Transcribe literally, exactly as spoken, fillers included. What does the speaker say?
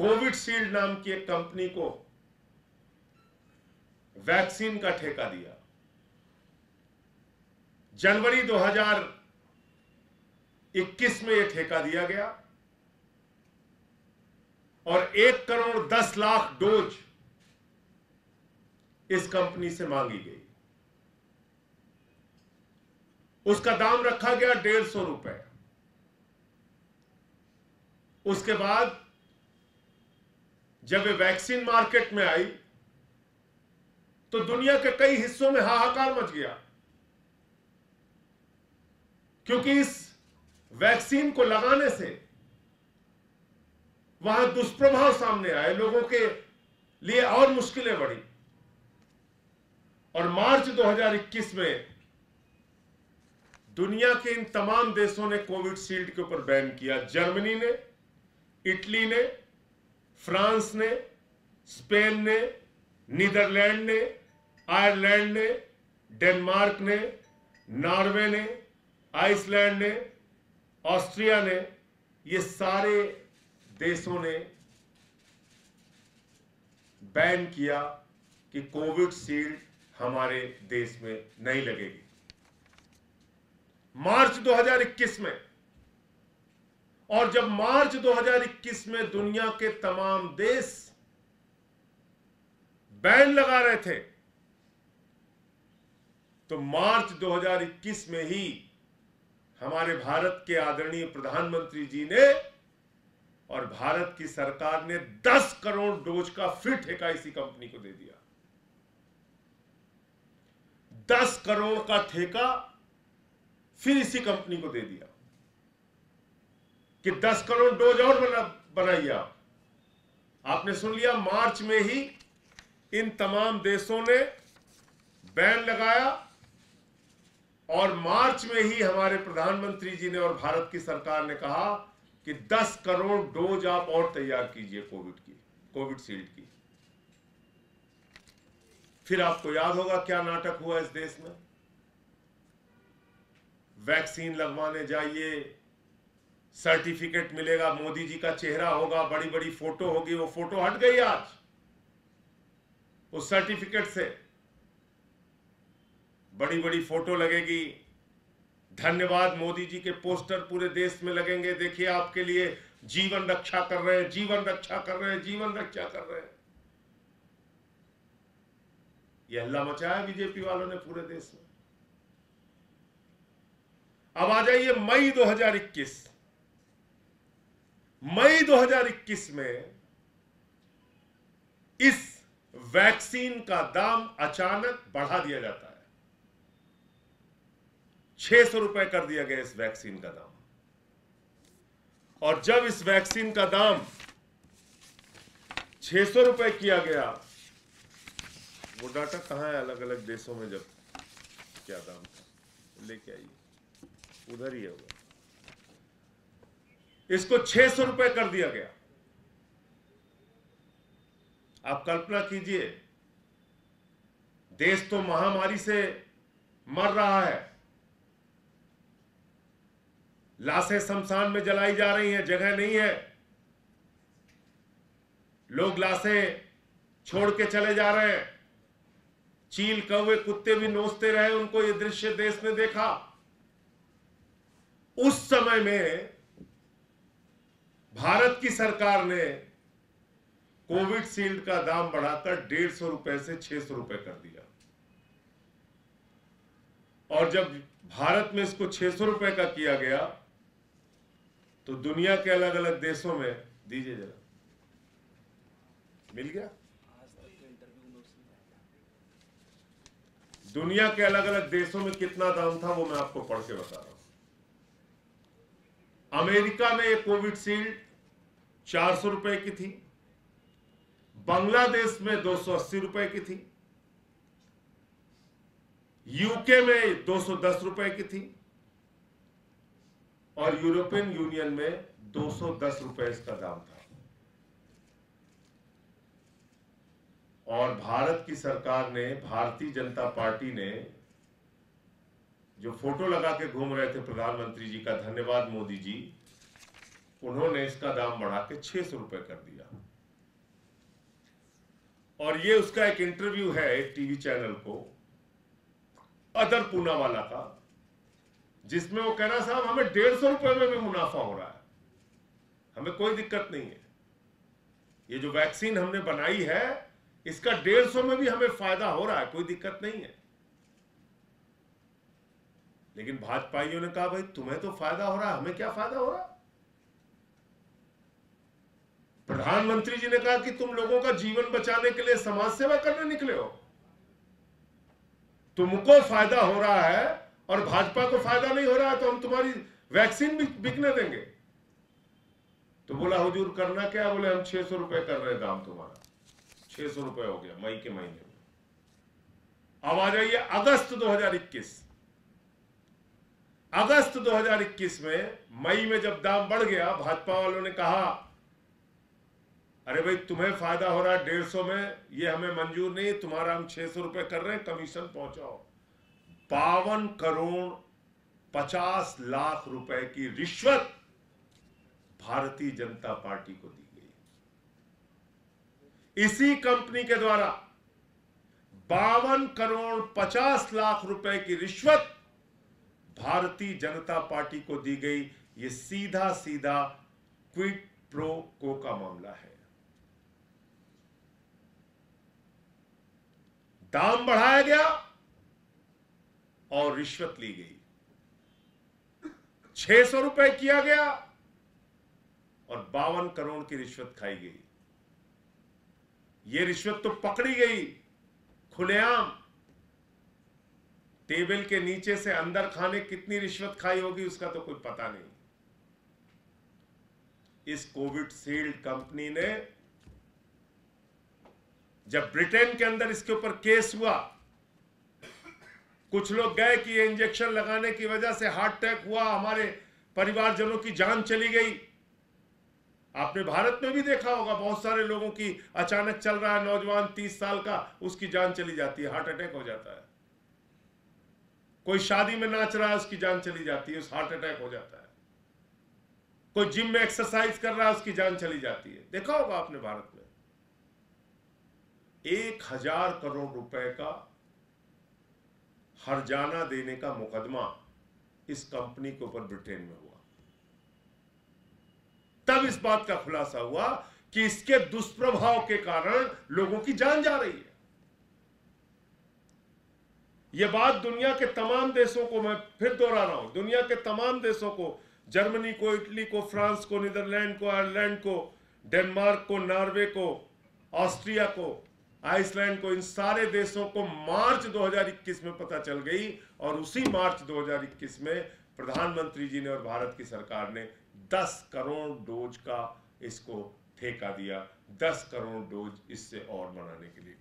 Covishield नाम की एक कंपनी को वैक्सीन का ठेका दिया। जनवरी दो हज़ार इक्कीस में यह ठेका दिया गया और एक करोड़ दस लाख डोज इस कंपनी से मांगी गई। उसका दाम रखा गया डेढ़ सौ रुपए। उसके बाद जब वैक्सीन मार्केट में आई तो दुनिया के कई हिस्सों में हाहाकार मच गया, क्योंकि इस वैक्सीन को लगाने से वहां दुष्प्रभाव सामने आए, लोगों के लिए और मुश्किलें बढ़ी। और मार्च दो हज़ार इक्कीस में दुनिया के इन तमाम देशों ने कोविडशील्ड के ऊपर बैन किया। जर्मनी ने, इटली ने, फ्रांस ने, स्पेन ने, नीदरलैंड ने, आयरलैंड ने, डेनमार्क ने, नॉर्वे ने, आइसलैंड ने, ऑस्ट्रिया ने, ये सारे देशों ने बैन किया कि कोविडशील्ड हमारे देश में नहीं लगेगी। मार्च दो हज़ार इक्कीस में, और जब मार्च दो हज़ार इक्कीस में दुनिया के तमाम देश बैन लगा रहे थे, तो मार्च दो हज़ार इक्कीस में ही हमारे भारत के आदरणीय प्रधानमंत्री जी ने और भारत की सरकार ने दस करोड़ डोज का फिर ठेका इसी कंपनी को दे दिया। दस करोड़ का ठेका फिर इसी कंपनी को दे दिया कि दस करोड़ डोज और बना बनाइए आप। आपने सुन लिया, मार्च में ही इन तमाम देशों ने बैन लगाया और मार्च में ही हमारे प्रधानमंत्री जी ने और भारत की सरकार ने कहा कि दस करोड़ डोज आप और तैयार कीजिए कोविड की, कोविडशील्ड की। फिर आपको याद होगा क्या नाटक हुआ इस देश में। वैक्सीन लगवाने जाइए, सर्टिफिकेट मिलेगा, मोदी जी का चेहरा होगा, बड़ी बड़ी फोटो होगी। वो फोटो हट गई आज उस सर्टिफिकेट से। बड़ी बड़ी फोटो लगेगी, धन्यवाद मोदी जी के पोस्टर पूरे देश में लगेंगे। देखिए आपके लिए जीवन रक्षा कर रहे हैं, जीवन रक्षा कर रहे हैं, जीवन रक्षा कर रहे हैं। यह हल्ला मचाया बीजेपी वालों ने पूरे देश में। अब आ जाइए मई दो हज़ार इक्कीस। मई दो हज़ार इक्कीस में इस वैक्सीन का दाम अचानक बढ़ा दिया जाता है। छह सौ रुपए कर दिया गया इस वैक्सीन का दाम। और जब इस वैक्सीन का दाम छह सौ रुपए किया गया, वो डाटा कहाँ है अलग अलग देशों में जब क्या दाम था, लेके आइए, उधर ही है वो। इसको छह सौ रुपए कर दिया गया। आप कल्पना कीजिए, देश तो महामारी से मर रहा है, लाशें शमशान में जलाई जा रही हैं, जगह नहीं है, लोग लाशें छोड़ के चले जा रहे हैं। चील, कौवे, कुत्ते भी नोचते रहे, उनको यह दृश्य देश ने देखा। उस समय में भारत की सरकार ने कोविडशील्ड का दाम बढ़ाकर डेढ़ सौ रुपए से छह सौ रुपए कर दिया। और जब भारत में इसको छह सौ रुपए का किया गया तो दुनिया के अलग अलग देशों में, दीजिए जरा, मिल गया, दुनिया के अलग अलग देशों में कितना दाम था वो मैं आपको पढ़ के बता रहा हूं। अमेरिका में ये कोविडशील्ड चार सौ रुपए की थी, बांग्लादेश में दो सौ अस्सी रुपए की थी, यूके में दो सौ दस रुपए की थी और यूरोपियन यूनियन में दो सौ दस रुपए इसका दाम था। और भारत की सरकार ने, भारतीय जनता पार्टी ने जो फोटो लगा के घूम रहे थे प्रधानमंत्री जी का, धन्यवाद मोदी जी, उन्होंने इसका दाम बढ़ा के छह सौ रुपए कर दिया। और ये उसका एक इंटरव्यू है एक टीवी चैनल को अदर पूनावाला का, जिसमें वो कह रहा साहब हमें डेढ़ सौ रुपए में भी मुनाफा हो रहा है, हमें कोई दिक्कत नहीं है, ये जो वैक्सीन हमने बनाई है इसका डेढ़ सौ में भी हमें फायदा हो रहा है, कोई दिक्कत नहीं है। लेकिन भाजपाइयों ने कहा भाई तुम्हें तो फायदा हो रहा है, हमें क्या फायदा हो रहा है? प्रधानमंत्री जी ने कहा कि तुम लोगों का जीवन बचाने के लिए समाज सेवा करने निकले हो, तुमको फायदा हो रहा है और भाजपा को फायदा नहीं हो रहा है, तो हम तुम्हारी वैक्सीन भी बिकने देंगे। तो बोला हुजूर करना क्या? बोले हम छह सौ रुपए कर रहे दाम तुम्हारा, छह सौ रुपए हो गया मई के महीने में। अब आ जाइए अगस्त दो हजार इक्कीस, अगस्त दो हजार इक्कीस में मई में जब दाम बढ़ गया, भाजपा वालों ने कहा अरे भाई तुम्हें फायदा हो रहा है डेढ़ सौ में, ये हमें मंजूर नहीं, तुम्हारा हम छह सौ रुपए कर रहे हैं, कमीशन पहुंचाओ। बावन करोड़ पचास लाख रुपए की रिश्वत भारतीय जनता पार्टी को दी गई, इसी कंपनी के द्वारा बावन करोड़ पचास लाख रुपए की रिश्वत भारतीय जनता पार्टी को दी गई। ये सीधा सीधा क्विड प्रो को का मामला है। दाम बढ़ाया गया और रिश्वत ली गई, छह सौ रुपए किया गया और बावन करोड़ की रिश्वत खाई गई। ये रिश्वत तो पकड़ी गई खुलेआम, टेबल के नीचे से अंदर खाने कितनी रिश्वत खाई होगी उसका तो कोई पता नहीं। इस कोविडशील्ड कंपनी ने जब ब्रिटेन के अंदर इसके ऊपर केस हुआ, कुछ लोग गए कि ये इंजेक्शन लगाने की वजह से हार्ट अटैक हुआ, हमारे परिवारजनों की जान चली गई। आपने भारत में भी देखा होगा बहुत सारे लोगों की, अचानक चल रहा है नौजवान तीस साल का, उसकी जान चली जाती है, हार्ट अटैक हो जाता है। कोई शादी में नाच रहा है, उसकी जान चली जाती है, उस हार्ट अटैक हो जाता है। कोई जिम में एक्सरसाइज कर रहा है, उसकी जान चली जाती है, देखा होगा आपने भारत में। एक हजार करोड़ रुपए का हर्जाना देने का मुकदमा इस कंपनी के ऊपर ब्रिटेन में हुआ। तब इस बात का खुलासा हुआ कि इसके दुष्प्रभाव के कारण लोगों की जान जा रही है। यह बात दुनिया के तमाम देशों को, मैं फिर दोहरा रहा हूं, दुनिया के तमाम देशों को, जर्मनी को, इटली को, फ्रांस को, नीदरलैंड को, आयरलैंड को, डेनमार्क को, नॉर्वे को, ऑस्ट्रिया को, आइसलैंड को, इन सारे देशों को मार्च दो हजार इक्कीस में पता चल गई। और उसी मार्च दो हजार इक्कीस में प्रधानमंत्री जी ने और भारत की सरकार ने दस करोड़ डोज का इसको ठेका दिया, दस करोड़ डोज इससे और बनाने के लिए।